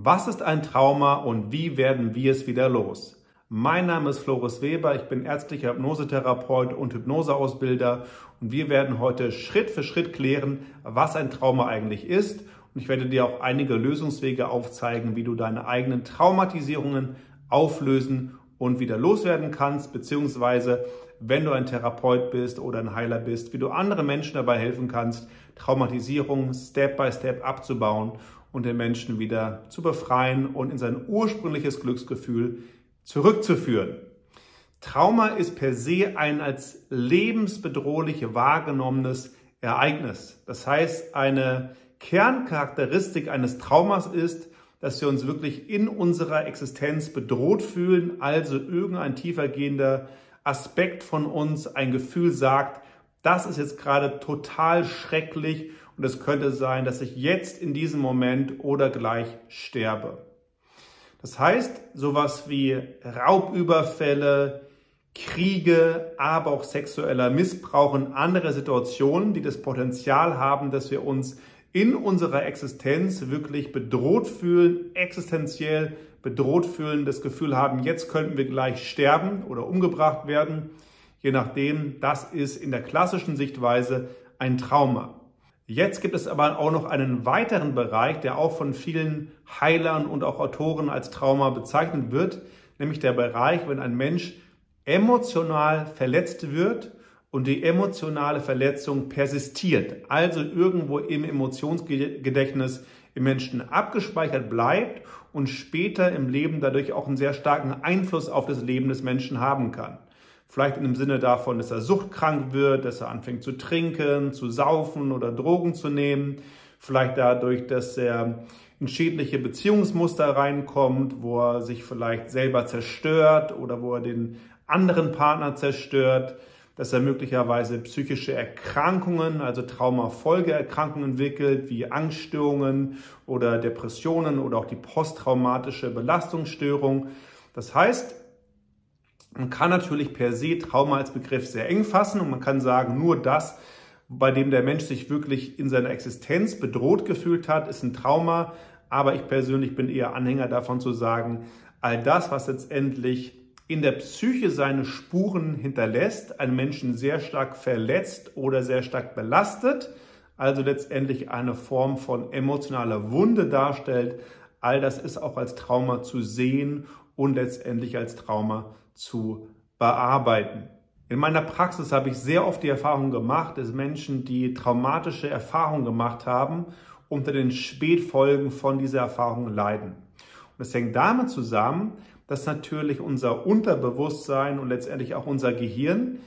Was ist ein Trauma und wie werden wir es wieder los? Mein Name ist Floris Weber, ich bin ärztlicher Hypnosetherapeut und Hypnoseausbilder und wir werden heute Schritt für Schritt klären, was ein Trauma eigentlich ist und ich werde dir auch einige Lösungswege aufzeigen, wie du deine eigenen Traumatisierungen auflösen und wieder loswerden kannst, beziehungsweise wenn du ein Therapeut bist oder ein Heiler bist, wie du anderen Menschen dabei helfen kannst, Traumatisierung Step by Step abzubauen und den Menschen wieder zu befreien und in sein ursprüngliches Glücksgefühl zurückzuführen. Trauma ist per se ein als lebensbedrohlich wahrgenommenes Ereignis. Das heißt, eine Kerncharakteristik eines Traumas ist, dass wir uns wirklich in unserer Existenz bedroht fühlen, also irgendein tiefergehender Aspekt von uns, ein Gefühl sagt, das ist jetzt gerade total schrecklich und es könnte sein, dass ich jetzt in diesem Moment oder gleich sterbe. Das heißt, sowas wie Raubüberfälle, Kriege, aber auch sexueller Missbrauch und andere Situationen, die das Potenzial haben, dass wir uns in unserer Existenz wirklich bedroht fühlen, existenziell bedroht fühlen, das Gefühl haben, jetzt könnten wir gleich sterben oder umgebracht werden. Je nachdem, das ist in der klassischen Sichtweise ein Trauma. Jetzt gibt es aber auch noch einen weiteren Bereich, der auch von vielen Heilern und auch Autoren als Trauma bezeichnet wird, nämlich der Bereich, wenn ein Mensch emotional verletzt wird und die emotionale Verletzung persistiert, also irgendwo im Emotionsgedächtnis im Menschen abgespeichert bleibt und später im Leben dadurch auch einen sehr starken Einfluss auf das Leben des Menschen haben kann. Vielleicht in dem Sinne davon, dass er suchtkrank wird, dass er anfängt zu trinken, zu saufen oder Drogen zu nehmen. Vielleicht dadurch, dass er in schädliche Beziehungsmuster reinkommt, wo er sich vielleicht selber zerstört oder wo er den anderen Partner zerstört. Dass er möglicherweise psychische Erkrankungen, also Traumafolgeerkrankungen entwickelt, wie Angststörungen oder Depressionen oder auch die posttraumatische Belastungsstörung. Das heißt, man kann natürlich per se Trauma als Begriff sehr eng fassen und man kann sagen, nur das, bei dem der Mensch sich wirklich in seiner Existenz bedroht gefühlt hat, ist ein Trauma. Aber ich persönlich bin eher Anhänger davon zu sagen, all das, was letztendlich in der Psyche seine Spuren hinterlässt, einen Menschen sehr stark verletzt oder sehr stark belastet, also letztendlich eine Form von emotionaler Wunde darstellt, all das ist auch als Trauma zu sehen und letztendlich als Trauma zu bearbeiten. In meiner Praxis habe ich sehr oft die Erfahrung gemacht, dass Menschen, die traumatische Erfahrungen gemacht haben, unter den Spätfolgen von dieser Erfahrung leiden. Und das hängt damit zusammen, dass natürlich unser Unterbewusstsein und letztendlich auch unser Gehirn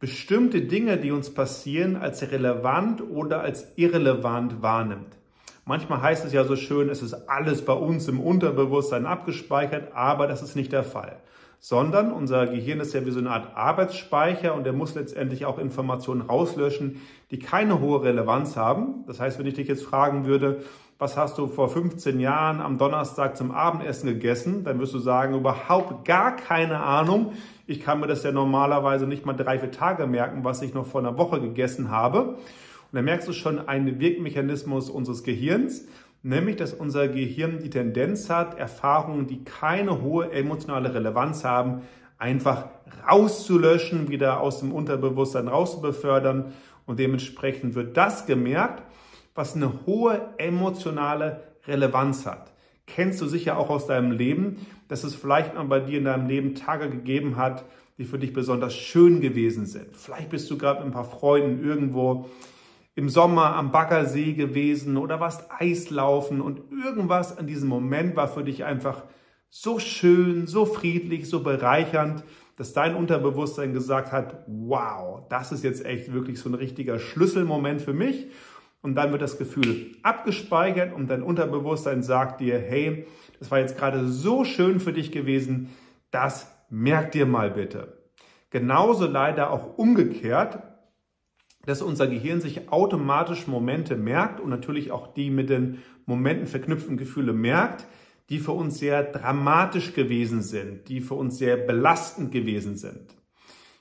bestimmte Dinge, die uns passieren, als relevant oder als irrelevant wahrnimmt. Manchmal heißt es ja so schön, es ist alles bei uns im Unterbewusstsein abgespeichert, aber das ist nicht der Fall. Sondern unser Gehirn ist ja wie so eine Art Arbeitsspeicher und er muss letztendlich auch Informationen rauslöschen, die keine hohe Relevanz haben. Das heißt, wenn ich dich jetzt fragen würde, was hast du vor 15 Jahren am Donnerstag zum Abendessen gegessen, dann wirst du sagen, überhaupt gar keine Ahnung. Ich kann mir das ja normalerweise nicht mal 3, 4 Tage merken, was ich noch vor einer Woche gegessen habe. Und da merkst du schon einen Wirkmechanismus unseres Gehirns, nämlich, dass unser Gehirn die Tendenz hat, Erfahrungen, die keine hohe emotionale Relevanz haben, einfach rauszulöschen, wieder aus dem Unterbewusstsein rauszubefördern. Und dementsprechend wird das gemerkt, was eine hohe emotionale Relevanz hat. Kennst du sicher auch aus deinem Leben, dass es vielleicht mal bei dir in deinem Leben Tage gegeben hat, die für dich besonders schön gewesen sind. Vielleicht bist du gerade mit ein paar Freunden irgendwo im Sommer am Baggersee gewesen oder warst Eislaufen und irgendwas an diesem Moment war für dich einfach so schön, so friedlich, so bereichernd, dass dein Unterbewusstsein gesagt hat, wow, das ist jetzt echt wirklich so ein richtiger Schlüsselmoment für mich. Und dann wird das Gefühl abgespeichert und dein Unterbewusstsein sagt dir, hey, das war jetzt gerade so schön für dich gewesen, das merk dir mal bitte. Genauso leider auch umgekehrt, dass unser Gehirn sich automatisch Momente merkt und natürlich auch die mit den Momenten verknüpften Gefühle merkt, die für uns sehr dramatisch gewesen sind, die für uns sehr belastend gewesen sind.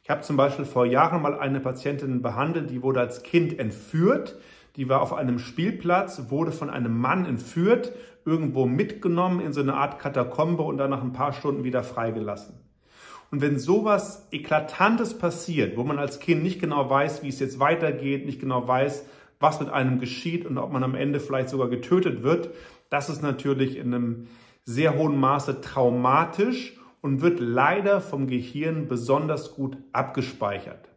Ich habe zum Beispiel vor Jahren mal eine Patientin behandelt, die wurde als Kind entführt. Die war auf einem Spielplatz, wurde von einem Mann entführt, irgendwo mitgenommen in so eine Art Katakombe und dann nach ein paar Stunden wieder freigelassen. Und wenn sowas Eklatantes passiert, wo man als Kind nicht genau weiß, wie es jetzt weitergeht, nicht genau weiß, was mit einem geschieht und ob man am Ende vielleicht sogar getötet wird, das ist natürlich in einem sehr hohen Maße traumatisch und wird leider vom Gehirn besonders gut abgespeichert.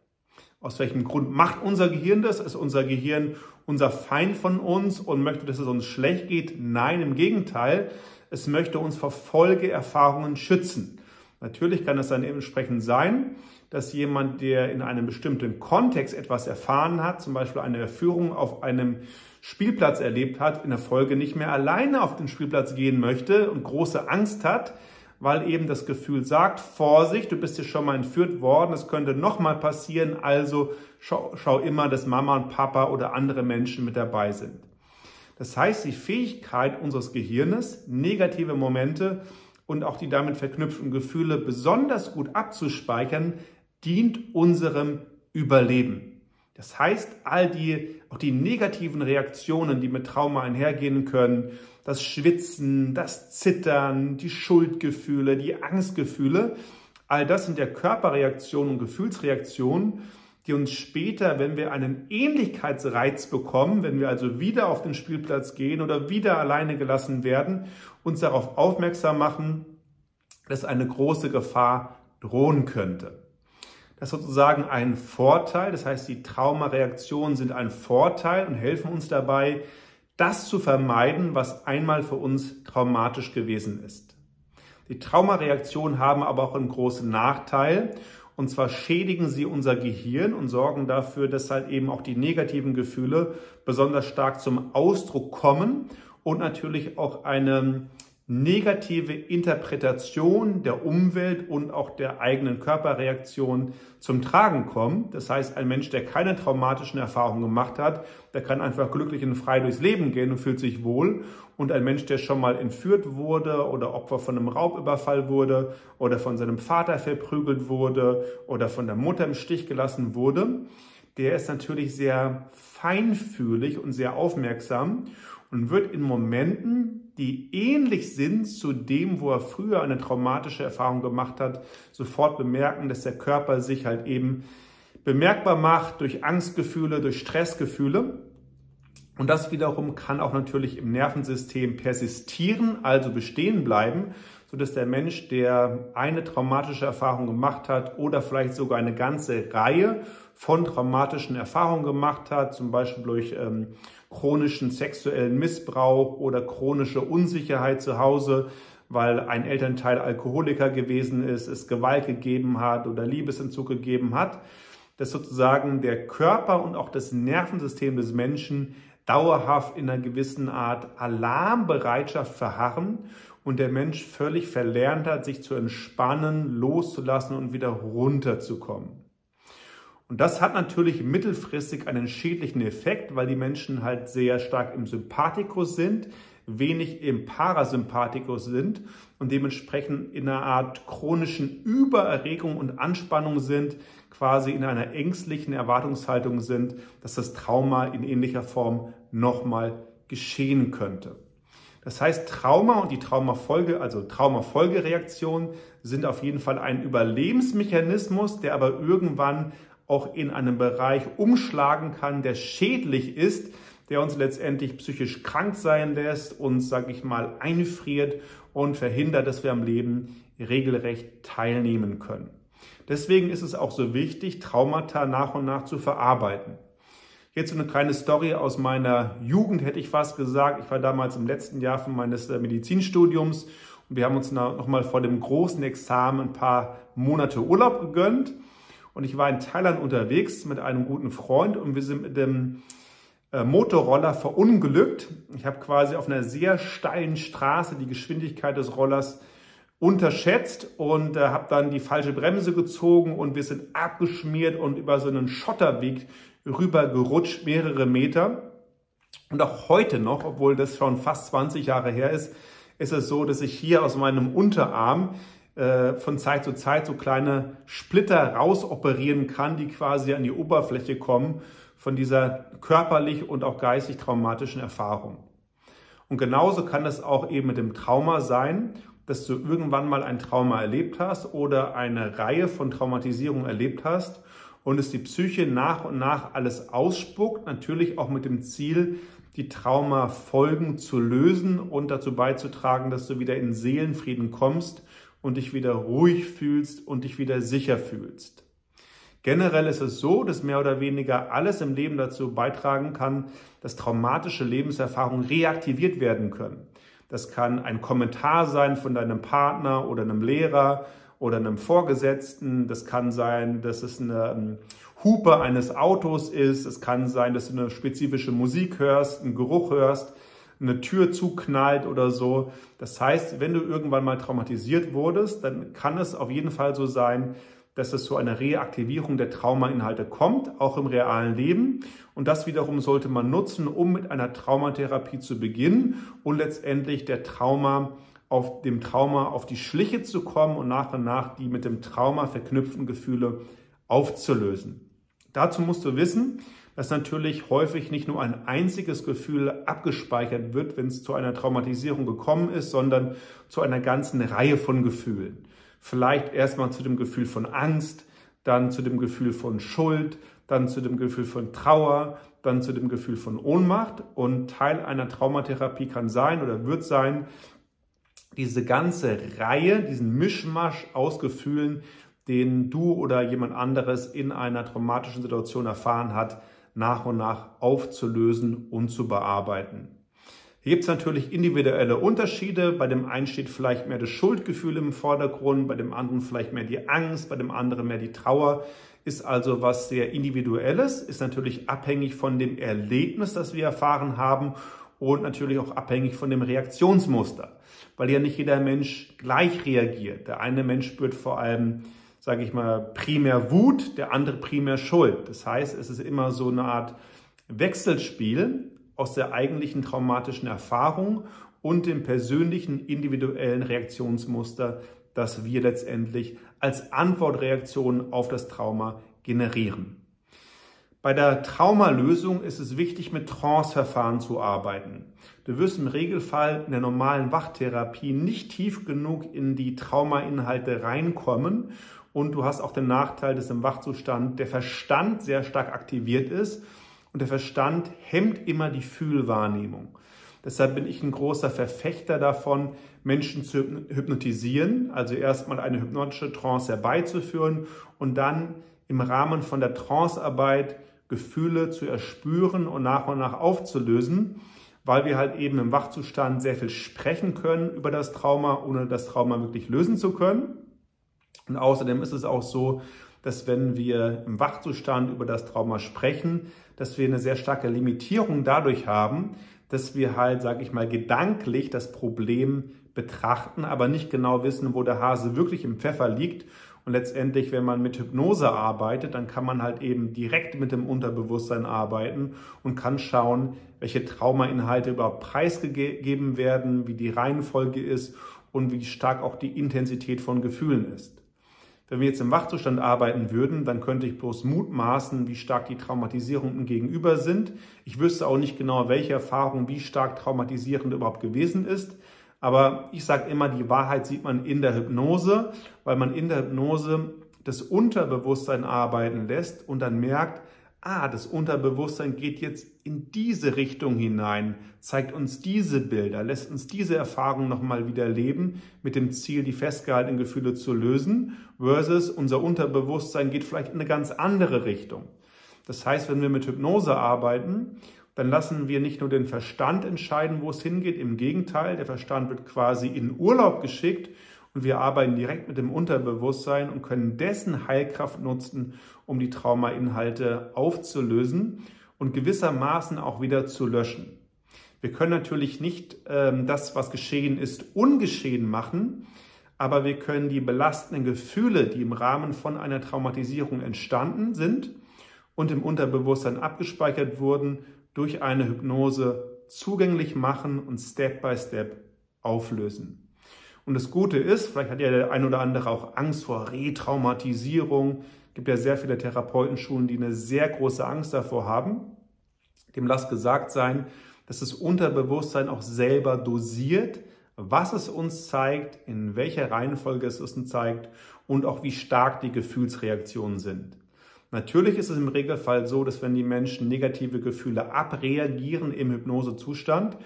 Aus welchem Grund macht unser Gehirn das? Ist unser Gehirn unser Feind von uns und möchte, dass es uns schlecht geht? Nein, im Gegenteil, es möchte uns vor Folgeerfahrungen schützen. Natürlich kann es dann entsprechend sein, dass jemand, der in einem bestimmten Kontext etwas erfahren hat, zum Beispiel eine Entführung auf einem Spielplatz erlebt hat, in der Folge nicht mehr alleine auf den Spielplatz gehen möchte und große Angst hat, weil eben das Gefühl sagt, Vorsicht, du bist hier schon mal entführt worden, es könnte nochmal passieren, also schau immer, dass Mama und Papa oder andere Menschen mit dabei sind. Das heißt, die Fähigkeit unseres Gehirnes, negative Momente und auch die damit verknüpften Gefühle besonders gut abzuspeichern, dient unserem Überleben. Das heißt, auch die negativen Reaktionen, die mit Trauma einhergehen können, das Schwitzen, das Zittern, die Schuldgefühle, die Angstgefühle, all das sind ja Körperreaktionen und Gefühlsreaktionen, die uns später, wenn wir einen Ähnlichkeitsreiz bekommen, wenn wir also wieder auf den Spielplatz gehen oder wieder alleine gelassen werden, uns darauf aufmerksam machen, dass eine große Gefahr drohen könnte. Das ist sozusagen ein Vorteil, das heißt, die Traumareaktionen sind ein Vorteil und helfen uns dabei, das zu vermeiden, was einmal für uns traumatisch gewesen ist. Die Traumareaktionen haben aber auch einen großen Nachteil. Und zwar schädigen sie unser Gehirn und sorgen dafür, dass halt eben auch die negativen Gefühle besonders stark zum Ausdruck kommen und natürlich auch eine negative Interpretation der Umwelt und auch der eigenen Körperreaktion zum Tragen kommen. Das heißt, ein Mensch, der keine traumatischen Erfahrungen gemacht hat, der kann einfach glücklich und frei durchs Leben gehen und fühlt sich wohl. Und ein Mensch, der schon mal entführt wurde oder Opfer von einem Raubüberfall wurde oder von seinem Vater verprügelt wurde oder von der Mutter im Stich gelassen wurde, der ist natürlich sehr feinfühlig und sehr aufmerksam und wird in Momenten, die ähnlich sind zu dem, wo er früher eine traumatische Erfahrung gemacht hat, sofort bemerken, dass der Körper sich halt eben bemerkbar macht durch Angstgefühle, durch Stressgefühle. Und das wiederum kann auch natürlich im Nervensystem persistieren, also bestehen bleiben, sodass der Mensch, der eine traumatische Erfahrung gemacht hat oder vielleicht sogar eine ganze Reihe von traumatischen Erfahrungen gemacht hat, zum Beispiel durch chronischen sexuellen Missbrauch oder chronische Unsicherheit zu Hause, weil ein Elternteil Alkoholiker gewesen ist, es Gewalt gegeben hat oder Liebesentzug gegeben hat, dass sozusagen der Körper und auch das Nervensystem des Menschen dauerhaft in einer gewissen Art Alarmbereitschaft verharren und der Mensch völlig verlernt hat, sich zu entspannen, loszulassen und wieder runterzukommen. Und das hat natürlich mittelfristig einen schädlichen Effekt, weil die Menschen halt sehr stark im Sympathikus sind, wenig im Parasympathikus sind und dementsprechend in einer Art chronischen Übererregung und Anspannung sind, quasi in einer ängstlichen Erwartungshaltung sind, dass das Trauma in ähnlicher Form nochmal geschehen könnte. Das heißt, Trauma und die Traumafolge, also Traumafolgereaktionen, sind auf jeden Fall ein Überlebensmechanismus, der aber irgendwann auch in einem Bereich umschlagen kann, der schädlich ist, der uns letztendlich psychisch krank sein lässt, uns, sage ich mal, einfriert und verhindert, dass wir am Leben regelrecht teilnehmen können. Deswegen ist es auch so wichtig, Traumata nach und nach zu verarbeiten. Jetzt eine kleine Story aus meiner Jugend, hätte ich fast gesagt. Ich war damals im letzten Jahr von meines Medizinstudiums und wir haben uns nochmal vor dem großen Examen ein paar Monate Urlaub gegönnt. Und ich war in Thailand unterwegs mit einem guten Freund und wir sind mit dem Motorroller verunglückt. Ich habe quasi auf einer sehr steilen Straße die Geschwindigkeit des Rollers unterschätzt und habe dann die falsche Bremse gezogen und wir sind abgeschmiert und über so einen Schotterweg rübergerutscht, mehrere Meter. Und auch heute noch, obwohl das schon fast 20 Jahre her ist, ist es so, dass ich hier aus meinem Unterarm von Zeit so kleine Splitter rausoperieren kann, die quasi an die Oberfläche kommen von dieser körperlich und auch geistig traumatischen Erfahrung. Und genauso kann es auch eben mit dem Trauma sein, dass du irgendwann mal ein Trauma erlebt hast oder eine Reihe von Traumatisierungen erlebt hast und es die Psyche nach und nach alles ausspuckt, natürlich auch mit dem Ziel, die Traumafolgen zu lösen und dazu beizutragen, dass du wieder in Seelenfrieden kommst und dich wieder ruhig fühlst und dich wieder sicher fühlst. Generell ist es so, dass mehr oder weniger alles im Leben dazu beitragen kann, dass traumatische Lebenserfahrungen reaktiviert werden können. Das kann ein Kommentar sein von deinem Partner oder einem Lehrer oder einem Vorgesetzten. Das kann sein, dass es eine Hupe eines Autos ist. Es kann sein, dass du eine spezifische Musik hörst, einen Geruch hörst, eine Tür zuknallt oder so. Das heißt, wenn du irgendwann mal traumatisiert wurdest, dann kann es auf jeden Fall so sein, dass es zu einer Reaktivierung der Traumainhalte kommt, auch im realen Leben. Und das wiederum sollte man nutzen, um mit einer Traumatherapie zu beginnen und letztendlich dem Trauma auf die Schliche zu kommen und nach die mit dem Trauma verknüpften Gefühle aufzulösen. Dazu musst du wissen, dass natürlich häufig nicht nur ein einziges Gefühl abgespeichert wird, wenn es zu einer Traumatisierung gekommen ist, sondern zu einer ganzen Reihe von Gefühlen. Vielleicht erstmal zu dem Gefühl von Angst, dann zu dem Gefühl von Schuld, dann zu dem Gefühl von Trauer, dann zu dem Gefühl von Ohnmacht. Und Teil einer Traumatherapie kann sein oder wird sein, diese ganze Reihe, diesen Mischmasch aus Gefühlen, den du oder jemand anderes in einer traumatischen Situation erfahren hat, nach und nach aufzulösen und zu bearbeiten. Hier gibt es natürlich individuelle Unterschiede. Bei dem einen steht vielleicht mehr das Schuldgefühl im Vordergrund, bei dem anderen vielleicht mehr die Angst, bei dem anderen mehr die Trauer. Ist also was sehr Individuelles, ist natürlich abhängig von dem Erlebnis, das wir erfahren haben und natürlich auch abhängig von dem Reaktionsmuster, weil ja nicht jeder Mensch gleich reagiert. Der eine Mensch spürt vor allem, sage ich mal, primär Wut, der andere primär Schuld. Das heißt, es ist immer so eine Art Wechselspiel aus der eigentlichen traumatischen Erfahrung und dem persönlichen individuellen Reaktionsmuster, das wir letztendlich als Antwortreaktion auf das Trauma generieren. Bei der Traumalösung ist es wichtig, mit Trance-Verfahren zu arbeiten. Du wirst im Regelfall in der normalen Wachtherapie nicht tief genug in die Traumainhalte reinkommen und du hast auch den Nachteil, dass im Wachzustand der Verstand sehr stark aktiviert ist. Und der Verstand hemmt immer die Fühlwahrnehmung. Deshalb bin ich ein großer Verfechter davon, Menschen zu hypnotisieren, also erstmal eine hypnotische Trance herbeizuführen und dann im Rahmen von der Trancearbeit Gefühle zu erspüren und nach aufzulösen, weil wir halt eben im Wachzustand sehr viel sprechen können über das Trauma, ohne das Trauma wirklich lösen zu können. Und außerdem ist es auch so, dass wenn wir im Wachzustand über das Trauma sprechen, dass wir eine sehr starke Limitierung dadurch haben, dass wir halt, sage ich mal, gedanklich das Problem betrachten, aber nicht genau wissen, wo der Hase wirklich im Pfeffer liegt. Und letztendlich, wenn man mit Hypnose arbeitet, dann kann man halt eben direkt mit dem Unterbewusstsein arbeiten und kann schauen, welche Traumainhalte überhaupt preisgegeben werden, wie die Reihenfolge ist und wie stark auch die Intensität von Gefühlen ist. Wenn wir jetzt im Wachzustand arbeiten würden, dann könnte ich bloß mutmaßen, wie stark die Traumatisierungen gegenüber sind. Ich wüsste auch nicht genau, welche Erfahrung wie stark traumatisierend überhaupt gewesen ist. Aber ich sage immer, die Wahrheit sieht man in der Hypnose, weil man in der Hypnose das Unterbewusstsein arbeiten lässt und dann merkt, das Unterbewusstsein geht jetzt in diese Richtung hinein, zeigt uns diese Bilder, lässt uns diese Erfahrung nochmal wieder leben, mit dem Ziel, die festgehaltenen Gefühle zu lösen, versus unser Unterbewusstsein geht vielleicht in eine ganz andere Richtung. Das heißt, wenn wir mit Hypnose arbeiten, dann lassen wir nicht nur den Verstand entscheiden, wo es hingeht, im Gegenteil, der Verstand wird quasi in Urlaub geschickt. Und wir arbeiten direkt mit dem Unterbewusstsein und können dessen Heilkraft nutzen, um die Traumainhalte aufzulösen und gewissermaßen auch wieder zu löschen. Wir können natürlich nicht das, was geschehen ist, ungeschehen machen, aber wir können die belastenden Gefühle, die im Rahmen von einer Traumatisierung entstanden sind und im Unterbewusstsein abgespeichert wurden, durch eine Hypnose zugänglich machen und Step-by-Step auflösen. Und das Gute ist, vielleicht hat ja der ein oder andere auch Angst vor Retraumatisierung. Es gibt ja sehr viele Therapeutenschulen, die eine sehr große Angst davor haben. Dem lasst gesagt sein, dass das Unterbewusstsein auch selber dosiert, was es uns zeigt, in welcher Reihenfolge es uns zeigt und auch wie stark die Gefühlsreaktionen sind. Natürlich ist es im Regelfall so, dass wenn die Menschen negative Gefühle abreagieren im Hypnosezustand,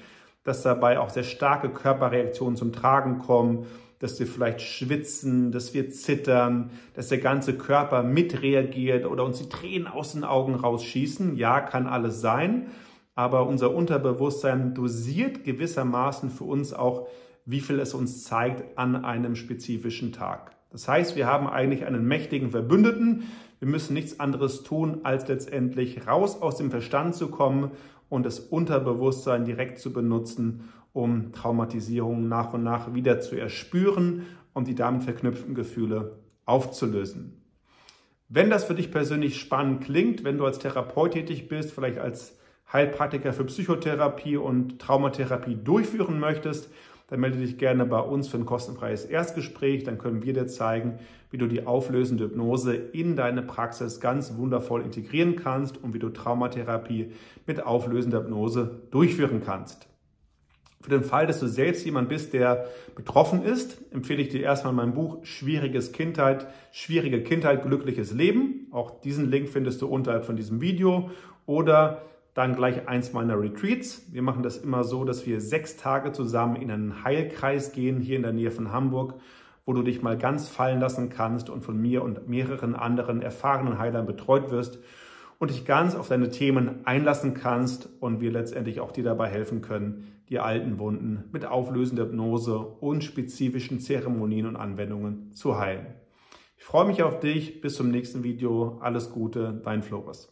dass dabei auch sehr starke Körperreaktionen zum Tragen kommen, dass wir vielleicht schwitzen, dass wir zittern, dass der ganze Körper mitreagiert oder uns die Tränen aus den Augen rausschießen. Ja, kann alles sein, aber unser Unterbewusstsein dosiert gewissermaßen für uns auch, wie viel es uns zeigt an einem spezifischen Tag. Das heißt, wir haben eigentlich einen mächtigen Verbündeten. Wir müssen nichts anderes tun, als letztendlich raus aus dem Verstand zu kommen und das Unterbewusstsein direkt zu benutzen, um Traumatisierungen nach und nach wieder zu erspüren und die damit verknüpften Gefühle aufzulösen. Wenn das für dich persönlich spannend klingt, wenn du als Therapeut tätig bist, vielleicht als Heilpraktiker für Psychotherapie und Traumatherapie durchführen möchtest, dann melde dich gerne bei uns für ein kostenfreies Erstgespräch. Dann können wir dir zeigen, wie du die auflösende Hypnose in deine Praxis ganz wundervoll integrieren kannst und wie du Traumatherapie mit auflösender Hypnose durchführen kannst. Für den Fall, dass du selbst jemand bist, der betroffen ist, empfehle ich dir erstmal mein Buch Schwierige Kindheit, glückliches Leben. Auch diesen Link findest du unterhalb von diesem Video oder dann gleich eins meiner Retreats. Wir machen das immer so, dass wir 6 Tage zusammen in einen Heilkreis gehen, hier in der Nähe von Hamburg, wo du dich mal ganz fallen lassen kannst und von mir und mehreren anderen erfahrenen Heilern betreut wirst und dich ganz auf deine Themen einlassen kannst und wir letztendlich auch dir dabei helfen können, die alten Wunden mit auflösender Hypnose und spezifischen Zeremonien und Anwendungen zu heilen. Ich freue mich auf dich. Bis zum nächsten Video. Alles Gute, dein Floris.